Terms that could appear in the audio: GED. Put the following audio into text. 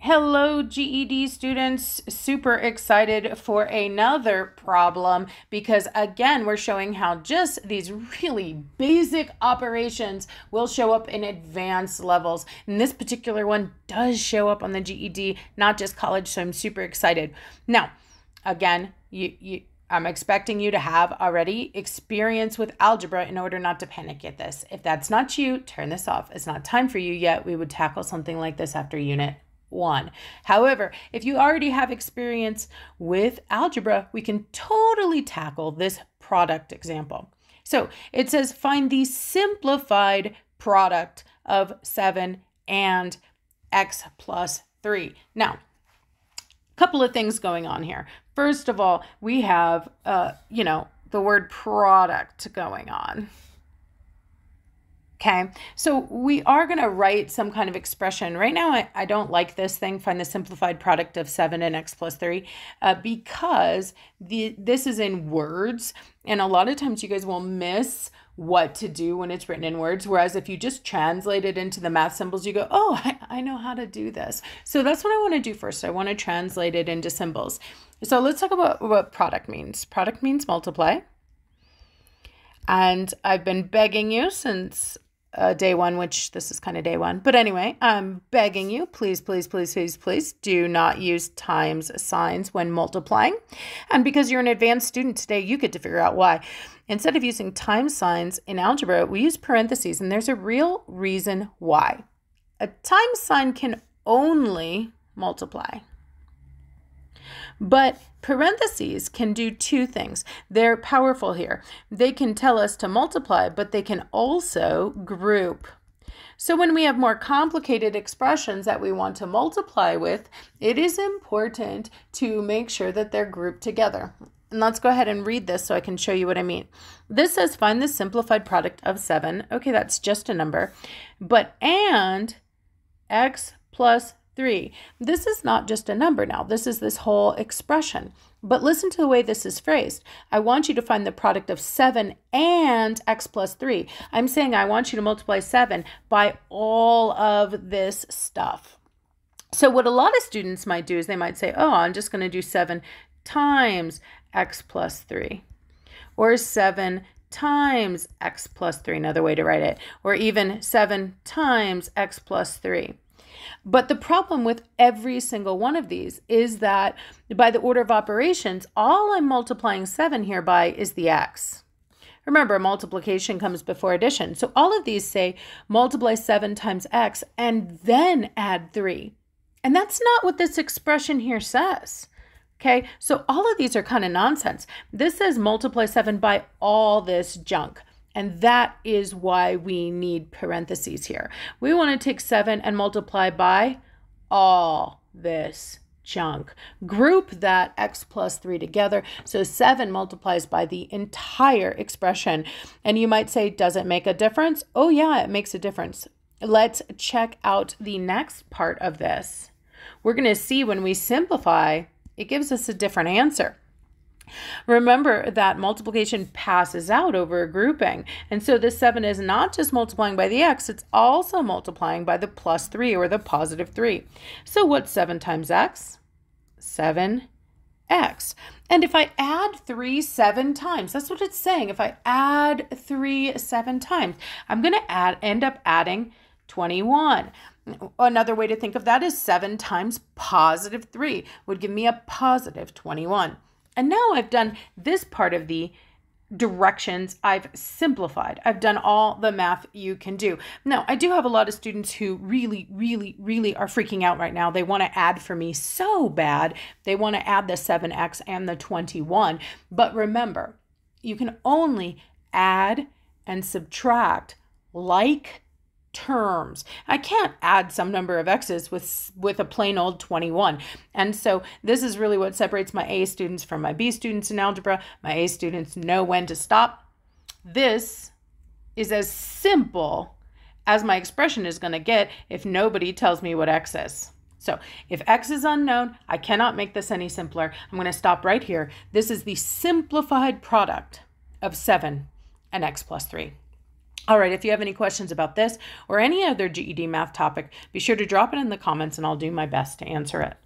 Hello GED students, super excited for another problem because again we're showing how just these really basic operations will show up in advanced levels, and this particular one does show up on the GED, not just college, so I'm super excited. Now again, I'm expecting you to have already experience with algebra in order not to panic at this. If that's not you, turn this off. It's not time for you yet. We would tackle something like this after Unit 1. However, if you already have experience with algebra, we can totally tackle this product example. So it says find the simplified product of 7 and x plus 3. Now, a couple of things going on here. First of all, we have, the word product going on. Okay, so we are going to write some kind of expression. Right now, I don't like this thing, find the simplified product of 7 and x plus 3, because this is in words, and a lot of times you guys will miss what to do when it's written in words, whereas if you just translate it into the math symbols, you go, oh, I know how to do this. So that's what I want to do first. I want to translate it into symbols. So let's talk about what product means. Product means multiply. And I've been begging you since day 1, which this is kind of day 1. But anyway, I'm begging you, please, please, please, please, please do not use times signs when multiplying. And because you're an advanced student today, you get to figure out why. Instead of using times signs in algebra, we use parentheses, and there's a real reason why. A times sign can only multiply. But parentheses can do two things. They're powerful here. They can tell us to multiply, but they can also group. So when we have more complicated expressions that we want to multiply with, it is important to make sure that they're grouped together. And let's go ahead and read this so I can show you what I mean. This says find the simplified product of 7. Okay, that's just a number. But and x plus 3. This is not just a number now. This is this whole expression. But listen to the way this is phrased. I want you to find the product of 7 and x plus 3. I'm saying I want you to multiply 7 by all of this stuff. So what a lot of students might do is they might say, oh, I'm just going to do 7 times x plus 3. Or 7 times x plus 3, another way to write it. Or even 7 times x plus 3. But the problem with every single one of these is that by the order of operations, all I'm multiplying 7 here by is the x. Remember, multiplication comes before addition. So all of these say multiply 7 times x and then add 3. And that's not what this expression here says. Okay, so all of these are kind of nonsense. This says multiply 7 by all this junk. And that is why we need parentheses here. We want to take 7 and multiply by all this junk. Group that x plus 3 together. So 7 multiplies by the entire expression. And you might say, does it make a difference? Oh yeah, it makes a difference. Let's check out the next part of this. We're going to see when we simplify, it gives us a different answer. Remember that multiplication passes out over a grouping. And so this 7 is not just multiplying by the x, it's also multiplying by the plus 3 or the positive 3. So what's 7 times x? 7x. And if I add 3 7 times, that's what it's saying. If I add 3 7 times, I'm going to end up adding 21. Another way to think of that is 7 times positive 3 would give me a positive 21. And now I've done this part of the directions. I've simplified. I've done all the math you can do. Now, I do have a lot of students who really, really, really are freaking out right now. They want to add for me so bad. They want to add the 7x and the 21. But remember, you can only add and subtract like terms. I can't add some number of x's with a plain old 21. And so this is really what separates my A students from my B students in algebra. My A students know when to stop. This is as simple as my expression is going to get if nobody tells me what x is. So if x is unknown, I cannot make this any simpler. I'm going to stop right here. This is the simplified product of 7 and x plus 3. All right, if you have any questions about this or any other GED math topic, be sure to drop it in the comments and I'll do my best to answer it.